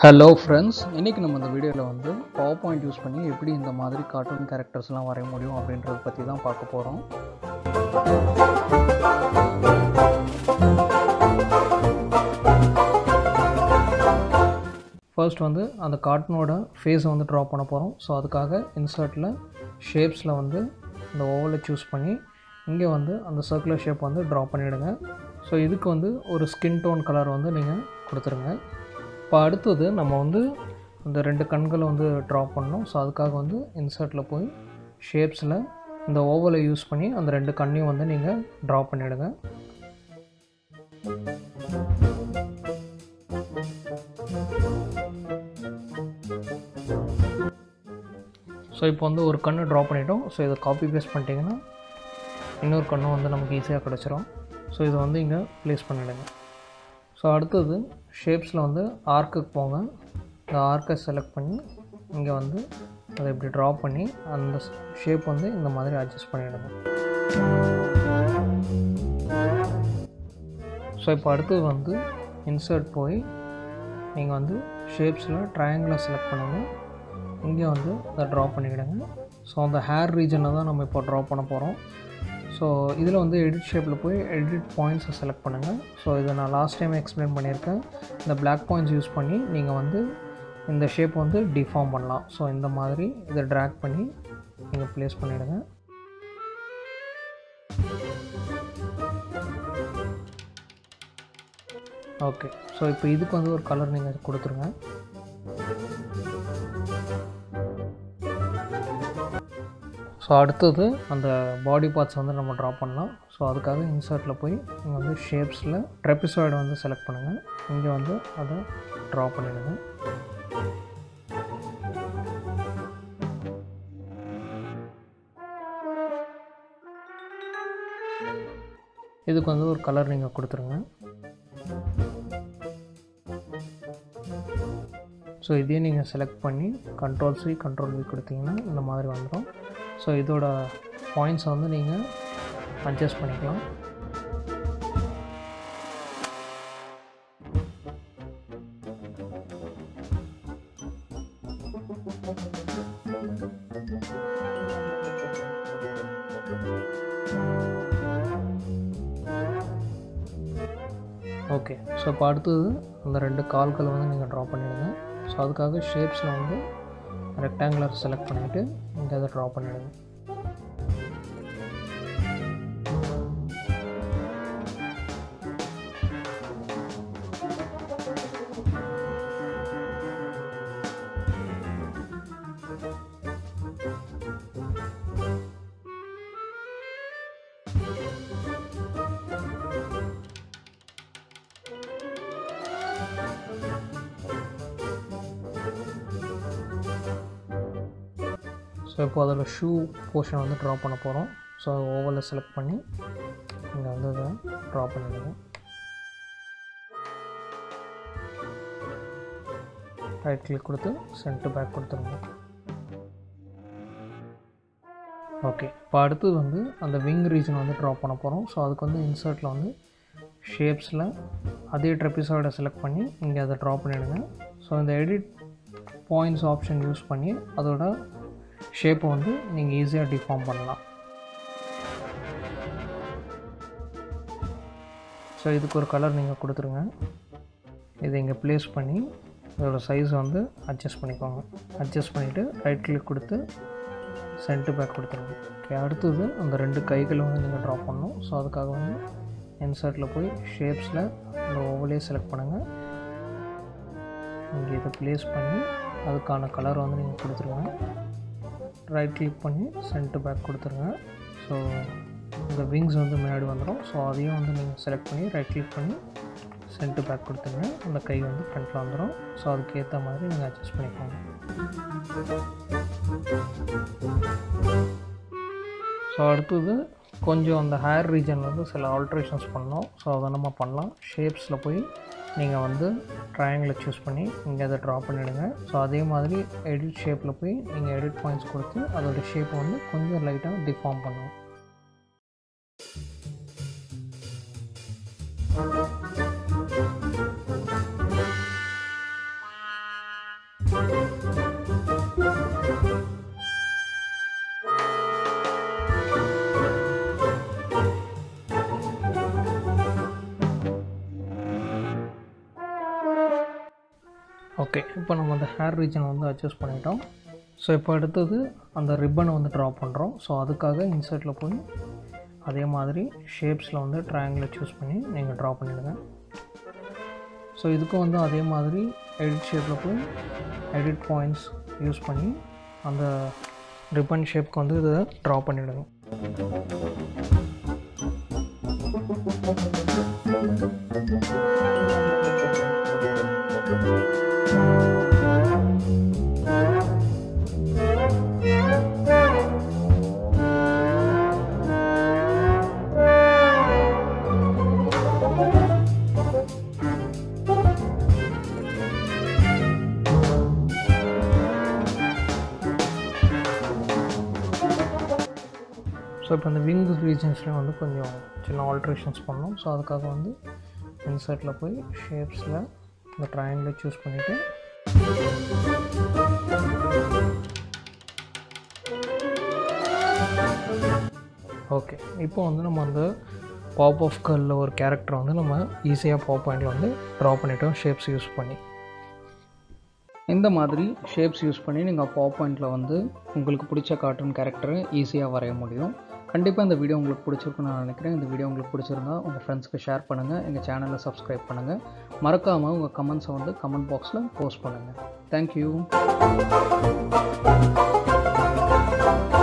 Hello friends इनके नम video वो PowerPoint यूस पड़ी एप्ली कार्टून कैरेक्टर्स वरेय मुझे अब पता தான் பார்க்க போறோம் फर्स्ट வந்து அந்த கார்ட்டூனோட ஃபேஸ் வந்து டிரா பண்ண போறோம் சோ அதுக்காக இன்சர்ட்ல ஷேப்ஸ்ல வந்து அந்த ஓவலை चूஸ் பண்ணி இங்க வந்து அந்த சர்க்குலர் ஷேப் வந்து டிரா பண்ணிடுங்க சோ இதுக்கு வந்து ஒரு ஸ்கின் டோன் கலர் வந்து நீங்க கொடுத்துருங்க இப்போ அடுத்து நம்ம வந்து அந்த ரெண்டு கண்களை வந்து டிரா பண்ணனும் சோ அதுக்காக வந்து இன்சர்ட்ல போய் ஷேப்ஸ்ல இந்த ஓவலை யூஸ் பண்ணி அந்த ரெண்டு கண்ணையும் வந்து நீங்க டிரா பண்ணிடுங்க சோ இப்போ வந்து ஒரு கண்ணை டிரா பண்ணிட்டோம் சோ இத காப்பி பேஸ்ட் பண்ணிட்டீங்கன்னா இன்னொரு கண்ணு வந்து நமக்கு ஈஸியா கிடைச்சிரும் சோ இது வந்து இங்க ப்ளேஸ் பண்ணிடுங்க சோ அடுத்து ஷேப்ஸ்ல வந்து ஆர்க்குக்கு போங்க இந்த ஆர்க்கை செலக்ட் பண்ணி இங்க வந்து அதை இப்படி டிரா பண்ணி அந்த ஷேப் வந்து இந்த மாதிரி அட்ஜஸ்ட் பண்ணிடுங்க சோ இப்போ அடுத்து வந்து இன்சர்ட் போய் நீங்க வந்து ஷேப்ஸ்ல ட்ரையாங்கிள் செலக்ட் பண்ணுங்க இங்க வந்து அதை டிரா பண்ணிடுங்க சோ அந்த ஹேர் ரீஜனை தான் நம்ம இப்போ டிரா பண்ண போறோம் सो इधर वो edit shape edit points select पन्नुंगा सो इद ना लास्ट टाइम एक्सप्लेन पन्निरुक्केन इंद ब्लैक पॉइंट्स यूज पन्नी नींगा वंदु इंद शेप वंदु डिफॉर्म पन्नलाम सो इंद मादिरी इद ड्रैग पन्नी नींगा प्लेस पन्निडुंगा ओके सो इप्पो इदुक्कु वंदु ओरु कलर नींगा कोडुत्तुरुंगा सो அடுத்து அந்த பாடி பார்ட்ஸ் வந்து நம்ம டிரா பண்ணலாம் சோ அதுக்காக இன்சர்ட்ல போய் இங்க வந்து ஷேப்ஸ்ல ட்ரெபிசாய்டு வந்து செலக்ட் பண்ணுங்க இங்க வந்து அத டிரா பண்ணிடுங்க இதுக்கு வந்து ஒரு கலர் நீங்க கொடுத்துருங்க சோ இதையே நீங்க செலக்ட் பண்ணி கண்ட்ரோல் C கண்ட்ரோல் V கொடுத்தீங்கன்னா இந்த மாதிரி வந்துரும் सो இதோட பாயிண்ட்ஸ் வந்து நீங்க அட்ஜஸ்ட் பண்ணிக்கலாம் ஓகே சோ அடுத்து அந்த ரெண்டு கால்களை வந்து நீங்க டிரா பண்ணிடுங்க சோ அதுக்காக ஷேப்ஸ்ல வந்து रेक्टेंगुलर सेलेक्ट பண்ணிட்டு இங்க அத டிரா பண்ணிடுங்க सो இப்போ அதோட ஷூ போஷன் வந்து டிரா பண்ண போறோம் சோ ஓவலை செலக்ட் பண்ணி இங்க வந்து அத டிரா பண்ணிடுங்க ரைட் கிளிக் கொடுத்து சென்டர் பேக் கொடுத்துருங்க ஓகே இப்போ அடுத்து வந்து அந்த விங் ரீஜன் வந்து டிரா பண்ண போறோம் சோ அதுக்கு வந்து இன்சர்ட்ல வந்து ஷேப்ஸ்ல அதே ட்ரெபிசாய்டை செலக்ட் பண்ணி இங்க அத டிரா பண்ணிடுங்க சோ இந்த எடிட் பாயிண்ட்ஸ் ஆப்ஷன் யூஸ் பண்ணி அதோட शेप வந்து நீங்க ஈஸியா டிஃபார்ம் பண்ணலாம் சோ இதுக்கு ஒரு கலர் நீங்க கொடுத்துருங்க இத இங்க ப்ளேஸ் பண்ணி இதோட சைஸ் வந்து அட்ஜஸ்ட் பண்ணிக்கோங்க அட்ஜஸ்ட் பண்ணிட்டு ரைட் கிளிக் கொடுத்து சென்டர் பேக் கொடுத்துருங்க ஓகே அடுத்து அந்த ரெண்டு கைகளை வந்து நீங்க டிரா பண்ணனும் சோ அதுக்காக வந்து இன்சர்ட்ல போய் ஷேப்ஸ்ல அந்த ஓவலை செலக்ட் பண்ணுங்க இங்க இத ப்ளேஸ் பண்ணி அதுக்கான கலர் வந்து நீங்க கொடுத்துருங்க राइट क्लिक பண்ணி சென்டர் பேக் கொடுத்துருங்க சோ இந்த விங்ஸ் வந்து மேட் வந்துரும் சோ அதையும் வந்து நீங்க செலக்ட் பண்ணி ரைட் கிளிக் பண்ணி சென்டர் பேக் கொடுத்துங்க அந்த கை வந்து ஃப்ரண்ட்ல வந்துரும் சோ அதுக்கு ஏத்த மாதிரி நீங்க அட்ஜஸ்ட் பண்ணிக்கோங்க சோ அடுத்து கொஞ்சம் அந்த ஹேர் ரீஜன்ல வந்து சில ஆல்டரேஷன்ஸ் பண்ணனும் சோ அத நம்ம பண்ணலாம் ஷேப்ஸ்ல போய் நீங்க வந்து ட்ரையாங்கிளை चूஸ் பண்ணி இங்க அத டிரா பண்ணிடுங்க சோ அதே மாதிரி எடிட் ஷேப்ல போய் நீங்க எடிட் பாயிண்ட்ஸ் கொடுத்து அதோட ஷேப் வந்து கொஞ்சம் லைட்டா டிஃபார்ம் பண்ணுங்க ओके नम्बर हेर रीजन वो अड्जस्ट पड़िटोम सो इत रिबन वो ड्रा पड़ो सो अद इंसर्ट पी शेप्स वो ट्रायंगल चूस पड़ी नहीं ड्रा पड़िड़ें सो इतक वो अदार edit shape edit points use पड़ी रिबन शेप वो ड्रा पड़िड़ें सो इन विंग रीजन्स वो कुछ आल्ट्रेशन पड़ो सो अद इंसर्ट शेप्स ट्रायंगल चूस पड़े ओके नम पॉप ऑफ कर्ल और कैरेक्टर वो नम्बर ईसिया पॉइंट वो ड्रा पड़िटोम शेप्स यूस पड़ी इतमी शेप्स यूस पड़ी नहीं पॉइंट वो पिछड़ कार्टून कैरेक्टर ईसिया वरय मुझे कंपा वीडियो उड़ीचर ना निक्रेन वीडियो उड़ीचर उंग फ्रेंड्स के शेयर पड़ूंग चैनल सब्सक्राइब पड़ूंग मरकाम उंग कमेंट्स वो कमेंट बॉक्स पोस्ट पड़ूंग थैंक यू।